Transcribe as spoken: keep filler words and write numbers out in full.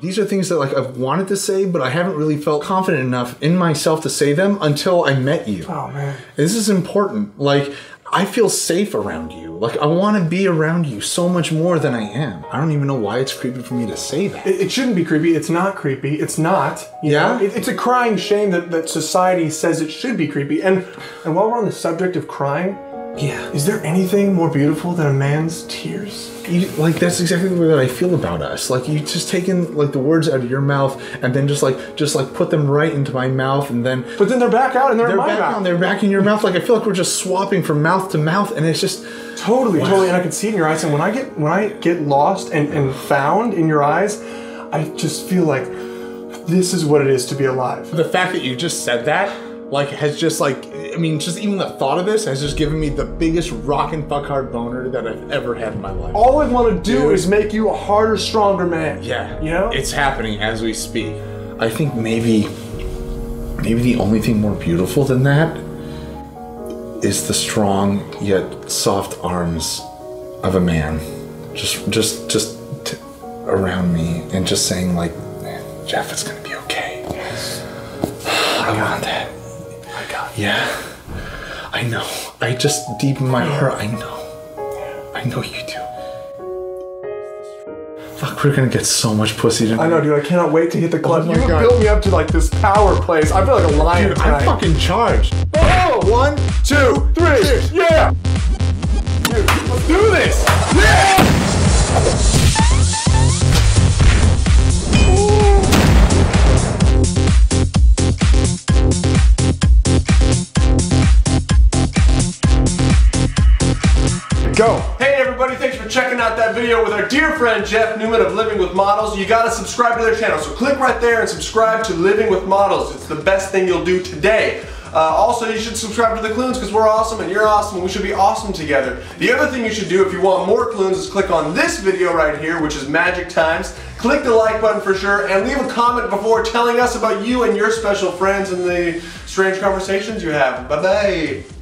These are things that like I've wanted to say, but I haven't really felt confident enough in myself to say them until I met you. Oh, man. And this is important. Like, I feel safe around you. Like, I want to be around you so much more than I am. I don't even know why it's creepy for me to say that. It, it shouldn't be creepy. It's not creepy. It's not. You yeah? know? It, it's a crying shame that, that society says it should be creepy. And, and while we're on the subject of crying... Yeah. Is there anything more beautiful than a man's tears? You, like, that's exactly the way that I feel about us. Like, you just taking, like, the words out of your mouth and then just, like, just, like, put them right into my mouth and then... But then they're back out and they're, they're in my back mouth. Out, they're back in your mouth. Like, I feel like we're just swapping from mouth to mouth and it's just... Totally, wow. totally. And I can see it in your eyes. And when I get, when I get lost and, and found in your eyes, I just feel like this is what it is to be alive. The fact that you just said that, like, has just, like... I mean, just even the thought of this has just given me the biggest rockin' fuck hard boner that I've ever had in my life. All I want to do Dude. is make you a harder, stronger man. Yeah. You know? It's happening as we speak. I think maybe, maybe the only thing more beautiful than that is the strong yet soft arms of a man. Just, just, just t around me and just saying like, Jeff, it's going to be okay. Yes. I want that. Yeah, I know. I just, deep in my heart, I know. I know you do. Fuck, we're gonna get so much pussy tonight. I know, dude. I cannot wait to hit the club. Oh you God. built me up to like this power place. I feel like a lion dude, tonight. I'm fucking charged. Oh! One, two, three. Cheers. Yeah! Dude, let's do this! Yeah! Go. Hey everybody, thanks for checking out that video with our dear friend Jeff Newman of Living with Models. You gotta subscribe to their channel, so click right there and subscribe to Living with Models. It's the best thing you'll do today. Uh, also, you should subscribe to the Kloons because we're awesome and you're awesome and we should be awesome together. The other thing you should do if you want more Kloons is click on this video right here, which is Magic Times. Click the like button for sure and leave a comment before telling us about you and your special friends and the strange conversations you have. Bye-bye.